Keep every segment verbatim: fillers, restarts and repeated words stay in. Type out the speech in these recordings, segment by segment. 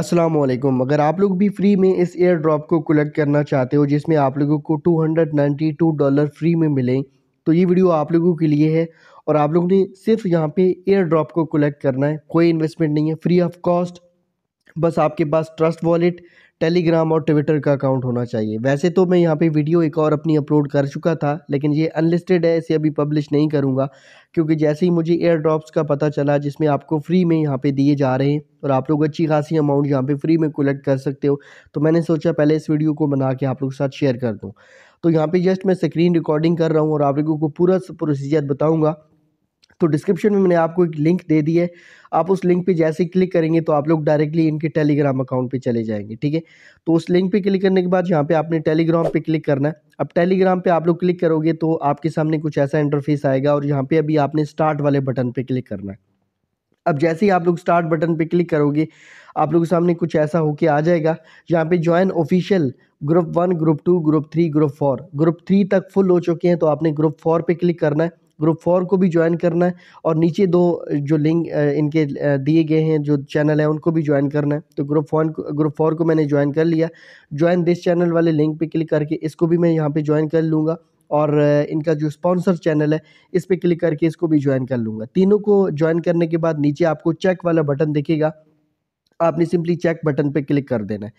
अस्सलाम वालेकुम। अगर आप लोग भी फ्री में इस एयर ड्रॉप को कलेक्ट करना चाहते हो जिसमें आप लोगों को दो सौ बानवे डॉलर फ्री में मिलें, तो ये वीडियो आप लोगों के लिए है और आप लोगों ने सिर्फ यहाँ पे एयर ड्रॉप को कलेक्ट करना है, कोई इन्वेस्टमेंट नहीं है, फ्री ऑफ कॉस्ट। बस आपके पास ट्रस्ट वॉलेट, टेलीग्राम और ट्विटर का अकाउंट होना चाहिए। वैसे तो मैं यहाँ पे वीडियो एक और अपनी अपलोड कर चुका था, लेकिन ये अनलिस्टेड है, इसे अभी पब्लिश नहीं करूँगा, क्योंकि जैसे ही मुझे एयर ड्रॉप्स का पता चला जिसमें आपको फ्री में यहाँ पे दिए जा रहे हैं और आप लोग अच्छी खासी अमाउंट यहाँ पे फ्री में कलेक्ट कर सकते हो, तो मैंने सोचा पहले इस वीडियो को बना के आप लोग के साथ शेयर कर दूँ। तो यहाँ पर जस्ट मैं स्क्रीन रिकॉर्डिंग कर रहा हूँ और आप लोगों को पूरा प्रोसीजर बताऊँगा। तो डिस्क्रिप्शन में मैंने आपको एक लिंक दे दी है, आप उस लिंक पे जैसे ही क्लिक करेंगे तो आप लोग डायरेक्टली इनके टेलीग्राम अकाउंट पे चले जाएंगे। ठीक है, तो उस लिंक पे क्लिक करने के बाद यहाँ पे आपने टेलीग्राम पे क्लिक करना है। अब टेलीग्राम पे आप लोग क्लिक करोगे तो आपके सामने कुछ ऐसा इंटरफेस आएगा और यहाँ पे अभी आपने स्टार्ट वाले बटन पर क्लिक करना है। अब जैसे ही आप लोग स्टार्ट बटन पे क्लिक करोगे आप लोगों के सामने कुछ ऐसा होके आ जाएगा। यहाँ पे join official group one, group two, group three, group four. Group three तक फुल हो चुके हैं तो आपने ग्रुप फोर पे क्लिक करना है, ग्रुप फोर को भी ज्वाइन करना है और नीचे दो जो लिंक इनके दिए गए हैं जो चैनल है उनको भी ज्वाइन करना है। तो ग्रुप फोन ग्रुप फोर को मैंने ज्वाइन कर लिया। ज्वाइन दिस चैनल वाले लिंक पे क्लिक करके इसको भी मैं यहाँ पे ज्वाइन कर लूँगा और इनका जो स्पॉन्सर चैनल है इस पर क्लिक करके इसको भी ज्वाइन कर लूँगा। तीनों को ज्वाइन करने के बाद नीचे आपको चेक वाला बटन दिखेगा, आपने सिंपली चेक बटन पे क्लिक कर देना है।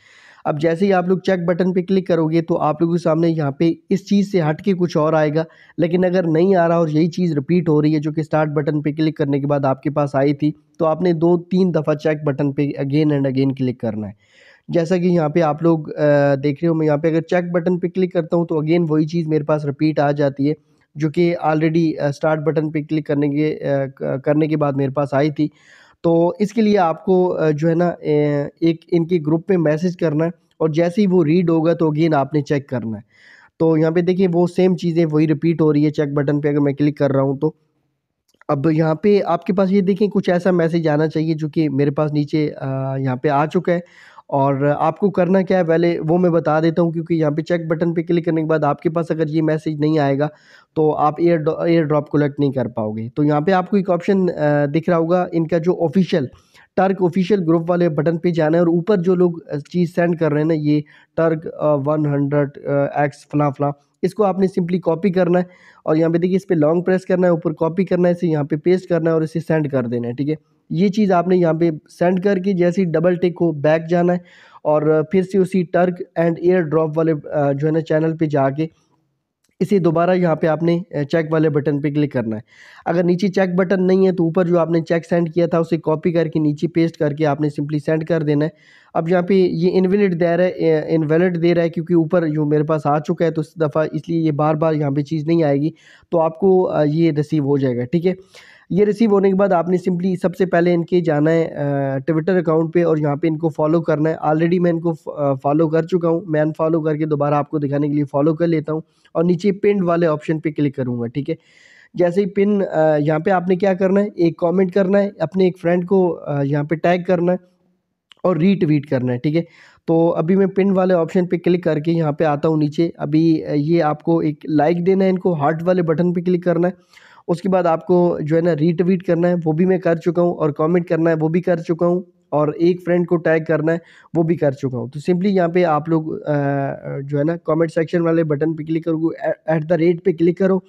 अब जैसे ही आप लोग चेक बटन पे क्लिक करोगे तो आप लोगों के सामने यहाँ पे इस चीज़ से हट के कुछ और आएगा, लेकिन अगर नहीं आ रहा और यही चीज़ रिपीट हो रही है जो कि स्टार्ट बटन पे क्लिक करने के बाद आपके पास आई थी, तो आपने दो तीन दफ़ा चेक बटन पे अगेन एंड अगेन क्लिक करना है। जैसा कि यहाँ पे आप लोग देख रहे हो, मैं यहाँ पर अगर चेक बटन पर क्लिक करता हूँ तो अगेन वही चीज़ मेरे पास रिपीट आ जाती है जो कि ऑलरेडी स्टार्ट बटन पर क्लिक करने के करने के बाद मेरे पास आई थी। तो इसके लिए आपको जो है ना एक इनके ग्रुप पे मैसेज करना है और जैसे ही वो रीड होगा तो अगेन आपने चेक करना है। तो यहाँ पे देखिए वो सेम चीज़ें वही रिपीट हो रही है चेक बटन पे अगर मैं क्लिक कर रहा हूँ तो अब यहाँ पे आपके पास ये देखें कुछ ऐसा मैसेज आना चाहिए जो कि मेरे पास नीचे यहाँ पे आ चुका है। और आपको करना क्या है पहले वो मैं बता देता हूँ, क्योंकि यहाँ पे चेक बटन पे क्लिक करने के बाद आपके पास अगर ये मैसेज नहीं आएगा तो आप एयर एयर ड्रॉप कलेक्ट नहीं कर पाओगे। तो यहाँ पे आपको एक ऑप्शन दिख रहा होगा, इनका जो ऑफिशियल टर्क ऑफिशियल ग्रुप वाले बटन पे जाना है और ऊपर जो लोग चीज़ सेंड कर रहे हैं ना ये टर्क वन हंड्रेड एक्स फला फला, इसको आपने सिंपली कॉपी करना है और यहाँ पे देखिए इस पर लॉन्ग प्रेस करना है, ऊपर कॉपी करना है, इसे यहाँ पे पेस्ट करना है और इसे सेंड कर देना है। ठीक है, ये चीज़ आपने यहाँ पे सेंड करके जैसे ही डबल टेक को बैक जाना है और फिर से उसी टर्क एंड एयर ड्रॉप वाले जो है ना चैनल पे जाके इसे दोबारा यहाँ पे आपने चेक वाले बटन पे क्लिक करना है। अगर नीचे चेक बटन नहीं है तो ऊपर जो आपने चेक सेंड किया था उसे कॉपी करके नीचे पेस्ट करके आपने सिंपली सेंड कर देना है। अब यहाँ पे ये इनवैलिड दे रहा है इनवैलिड दे रहा है क्योंकि ऊपर जो मेरे पास आ चुका है तो इस दफ़ा इसलिए ये बार बार यहाँ पे चीज़ नहीं आएगी, तो आपको ये रिसीव हो जाएगा। ठीक है, ये रिसीव होने के बाद आपने सिंपली सबसे पहले इनके जाना है ट्विटर अकाउंट पे और यहाँ पे इनको फॉलो करना है। ऑलरेडी मैं इनको फॉलो कर चुका हूँ, मैं अनफॉलो करके दोबारा आपको दिखाने के लिए फॉलो कर लेता हूँ और नीचे पिन वाले ऑप्शन पे क्लिक करूँगा। ठीक है, जैसे ही पिन यहाँ पे आपने क्या करना है, एक कॉमेंट करना है, अपने एक फ्रेंड को यहाँ पर टैग करना है और रीट्वीट करना है। ठीक है, तो अभी मैं पिन वाले ऑप्शन पे क्लिक करके यहाँ पे आता हूँ नीचे। अभी ये आपको एक लाइक देना है, इनको हार्ट वाले बटन पे क्लिक करना है, उसके बाद आपको जो है ना रीट्वीट करना है, वो भी मैं कर चुका हूँ, और कमेंट करना है वो भी कर चुका हूँ, और एक फ्रेंड को टैग करना है वो भी कर चुका हूँ। तो सिंपली यहाँ पे आप लोग जो है ना कमेंट सेक्शन वाले बटन पे क्लिक करो, एट द रेट पे क्लिक करो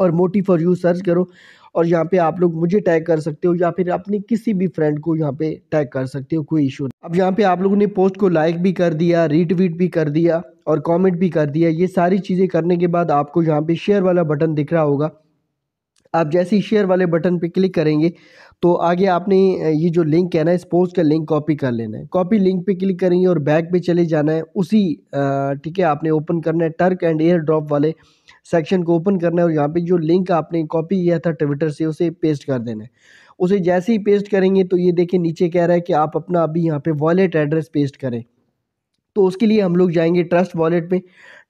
और मोटी फोर यू सर्च करो और यहाँ पे आप लोग मुझे टैग कर सकते हो या फिर अपने किसी भी फ्रेंड को यहाँ पे टैग कर सकते हो, कोई इशू नहीं। अब यहाँ पे आप लोगों ने पोस्ट को लाइक भी कर दिया, रीट्वीट भी कर दिया और कमेंट भी कर दिया। ये सारी चीज़ें करने के बाद आपको यहाँ पे शेयर वाला बटन दिख रहा होगा, आप जैसे ही शेयर वाले बटन पे क्लिक करेंगे तो आगे आपने ये जो लिंक है ना इस पोस्ट का लिंक कॉपी कर लेना है। कॉपी लिंक पे क्लिक करेंगे और बैक पे चले जाना है उसी, ठीक है, आपने ओपन करना है टर्क एंड एयर ड्रॉप वाले सेक्शन को ओपन करना है और यहाँ पे जो लिंक आपने कॉपी किया था ट्विटर से उसे पेस्ट कर देना है। उसे जैसे ही पेस्ट करेंगे तो ये देखिए नीचे कह रहा है कि आप अपना अभी यहाँ पर वॉलेट एड्रेस पेस्ट करें, तो उसके लिए हम लोग जाएंगे ट्रस्ट वॉलेट में।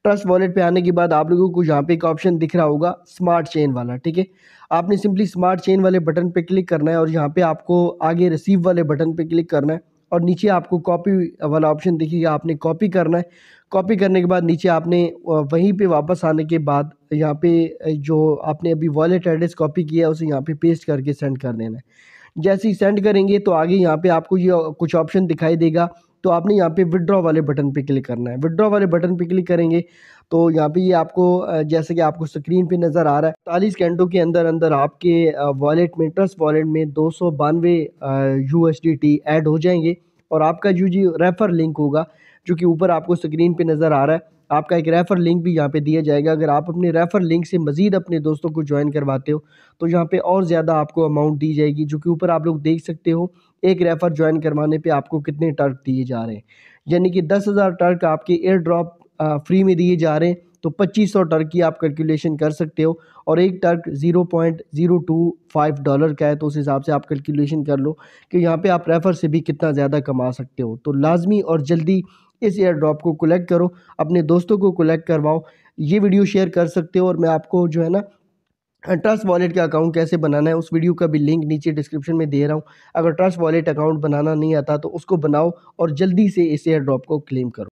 ट्रस्ट वॉलेट पे आने के बाद आप लोगों को यहाँ पे एक ऑप्शन दिख रहा होगा स्मार्ट चेन वाला। ठीक है, आपने सिंपली स्मार्ट चेन वाले बटन पे क्लिक करना है और यहाँ पे आपको आगे रिसीव वाले बटन पे क्लिक करना है और नीचे आपको कॉपी वाला ऑप्शन दिखेगा, आपने कॉपी करना है। कॉपी करने के बाद नीचे आपने वहीं पे वापस आने के बाद यहाँ पे जो आपने अभी वॉलेट एड्रेस कॉपी किया है उसे यहाँ पे पेस्ट करके सेंड कर देना है। जैसे ही सेंड करेंगे तो आगे यहाँ पे आपको ये कुछ ऑप्शन दिखाई देगा, तो आपने यहाँ पे विड्रॉ वाले बटन पे क्लिक करना है। विड्रॉ वाले बटन पे क्लिक करेंगे तो यहाँ पे ये आपको जैसे कि आपको स्क्रीन पे नज़र आ रहा है चालीस घंटों के अंदर अंदर आपके वॉलेट में, ट्रस्ट वॉलेट में दो सौ बानवे U S D T add हो जाएंगे और आपका जो जी रेफ़र लिंक होगा जो कि ऊपर आपको स्क्रीन पे नज़र आ रहा है, आपका एक रेफ़र लिंक भी यहाँ पे दिया जाएगा। अगर आप अपने रेफ़र लिंक से मज़ीद अपने दोस्तों को ज्वाइन करवाते हो तो यहाँ पे और ज़्यादा आपको अमाउंट दी जाएगी, जो कि ऊपर आप लोग देख सकते हो एक रेफ़र ज्वाइन करवाने पे आपको कितने टर्क दिए जा रहे हैं, यानी कि दस हज़ार टर्क आपके एयर ड्रॉप फ्री में दिए जा रहे हैं, तो पच्चीस सौ टर्क की आप कैलकुलेशन कर सकते हो और एक Turk zero point zero two five dollar का है, तो उस हिसाब से आप कैलकुलेशन कर लो कि यहाँ पे आप रेफ़र से भी कितना ज़्यादा कमा सकते हो। तो लाजमी और जल्दी इस एयर ड्रॉप को कलेक्ट करो, अपने दोस्तों को कलेक्ट करवाओ, ये वीडियो शेयर कर सकते हो। और मैं आपको जो है ना ट्रस्ट वॉलेट का अकाउंट कैसे बनाना है उस वीडियो का भी लिंक नीचे डिस्क्रिप्शन में दे रहा हूँ। अगर ट्रस्ट वॉलेट अकाउंट बनाना नहीं आता तो उसको बनाओ और जल्दी से इस एयर ड्रॉप को क्लेम करो।